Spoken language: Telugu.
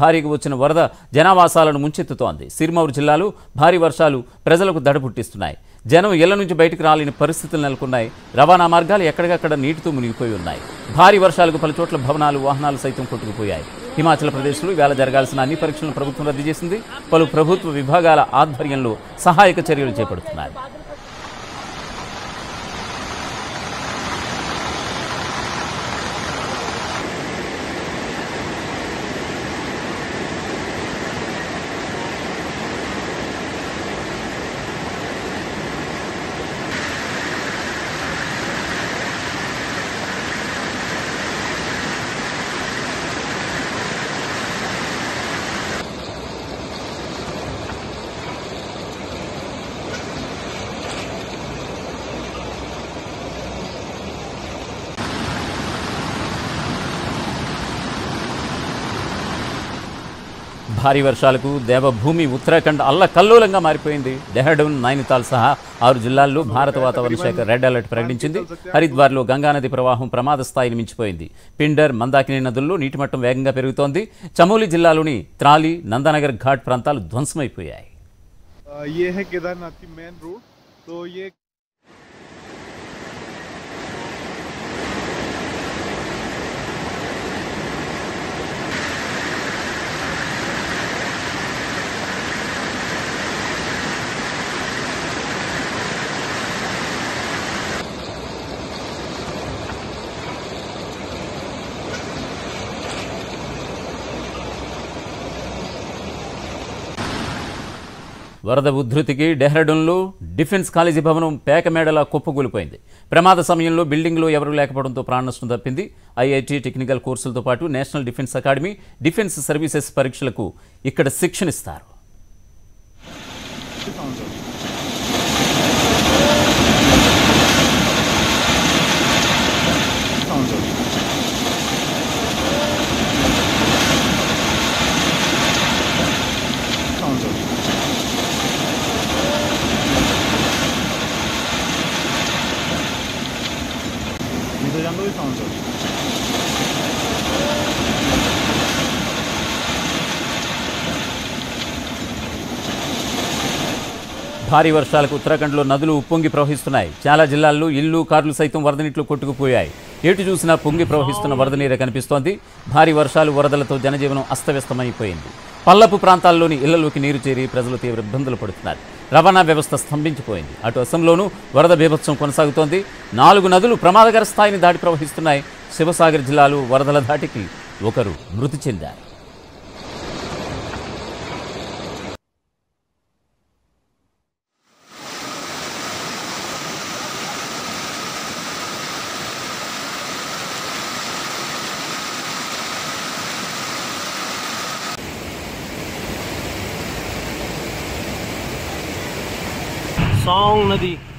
భారీగా వచ్చిన వరద జనావాసాలను ముంచెత్తుతోంది. సిర్మౌర్ జిల్లాలో భారీ వర్షాలు ప్రజలకు దడ పుట్టిస్తున్నాయి. జనం ఇళ్ల నుంచి బయటికి రాలేని పరిస్థితులు నెలకొన్నాయి. రవాణా మార్గాలు ఎక్కడికక్కడ నీటితో మునిగిపోయి ఉన్నాయి. భారీ వర్షాలకు పలు చోట్ల భవనాలు, వాహనాలు సైతం కొట్టుకుపోయాయి. హిమాచల్ ప్రదేశ్లో ఇవాళ జరగాల్సిన అన్ని పరీక్షలను ప్రభుత్వం రద్దు చేసింది. పలు ప్రభుత్వ విభాగాల ఆధ్వర్యంలో సహాయక చర్యలు చేపడుతున్నారు. భారీ వర్షాలకు దేవభూమి ఉత్తరాఖండ్ అల్లకల్లోలంగా మారిపోయింది. డెహ్రాడూన్, నైనితాల్ సహా 6 జిల్లాల్లో భారత వాతావరణ శాఖ రెడ్ అలర్ట్ ప్రకటించింది. హరిద్వార్లో గంగానది ప్రవాహం ప్రమాద స్థాయిని మించిపోయింది. పిండర్, మందాకిని నదుల్లో నీటి మట్టం వేగంగా పెరుగుతోంది. చమోలి జిల్లాలోని త్రాలి, నందనగర్ ఘాట్ ప్రాంతాలు ధ్వంసమైపోయాయి. వరద ఉధృతికి డెహ్రాడూన్లో డిఫెన్స్ కాలేజీ భవనం పేకమేడలా కుప్పకూలిపోయింది. ప్రమాద సమయంలో బిల్డింగ్లో ఎవరూ లేకపోవడంతో ప్రాణ నష్టం తప్పింది. ఐఐటి టెక్నికల్ కోర్సులతో పాటు national defence academy, defence services పరీక్షలకు ఇక్కడ శిక్షణిస్తారు. భారీ వర్షాలకు ఉత్తరాఖండ్లో నదులు ఉప్పొంగి ప్రవహిస్తున్నాయి. చాలా జిల్లాల్లో ఇళ్ళు, కార్లు సైతం వరద నీటిలో కొట్టుకుపోయాయి. ఎటు చూసినా పొంగి ప్రవహిస్తున్న వరద నీరే కనిపిస్తోంది. భారీ వర్షాలు, వరదలతో జనజీవనం అస్తవ్యస్తమైపోయింది. పల్లపు ప్రాంతాల్లోని ఇళ్లలోకి నీరు చేరి ప్రజలు తీవ్ర ఇబ్బందులు పడుతున్నారు. రవాణా వ్యవస్థ స్తంభించిపోయింది. అటు అసంలోనూ వరద బీభత్సం కొనసాగుతోంది. 4 నదులు ప్రమాదకర స్థాయిని దాటి ప్రవహిస్తున్నాయి. శివసాగర్ జిల్లాలో వరదల ధాటికి ఒకరు మృతి చెందారు. नदी